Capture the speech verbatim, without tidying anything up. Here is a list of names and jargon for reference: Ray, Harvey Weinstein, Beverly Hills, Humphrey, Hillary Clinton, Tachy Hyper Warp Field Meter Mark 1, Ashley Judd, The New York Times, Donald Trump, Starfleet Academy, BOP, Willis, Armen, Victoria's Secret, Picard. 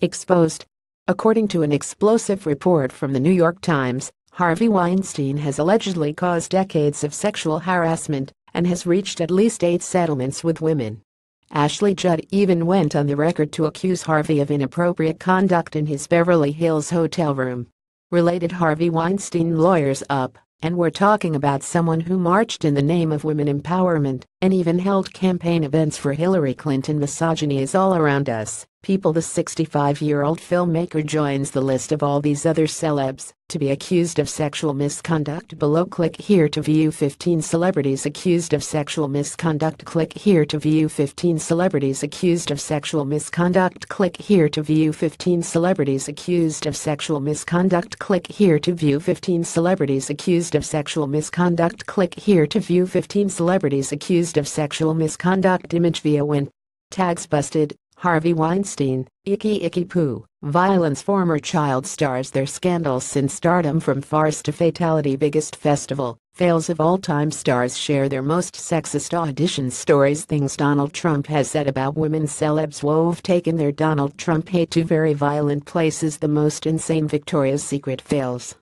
exposed. According to an explosive report from The New York Times, Harvey Weinstein has allegedly caused decades of sexual harassment and has reached at least eight settlements with women. Ashley Judd even went on the record to accuse Harvey of inappropriate conduct in his Beverly Hills hotel room. Related Harvey Weinstein lawyers up, and we're talking about someone who marched in the name of women empowerment and even held campaign events for Hillary Clinton. Misogyny is all around us, people. The sixty-five-year-old filmmaker joins the list of all these other celebs to be accused of sexual misconduct below. Click here to view fifteen celebrities accused of sexual misconduct. Click here to view fifteen celebrities accused of sexual misconduct. Click here to view fifteen celebrities accused of sexual misconduct. Click here to view fifteen celebrities accused of sexual misconduct. Click here to view fifteen celebrities accused of sexual misconduct. Image via Win. Tags busted. Harvey Weinstein, icky icky poo, violence. Former child stars, their scandals since stardom from farce to fatality. Biggest festival, fails of all-time stars share their most sexist audition stories. Things Donald Trump has said about women celebs. Who've taken their Donald Trump hate to very violent places. The most insane Victoria's Secret fails.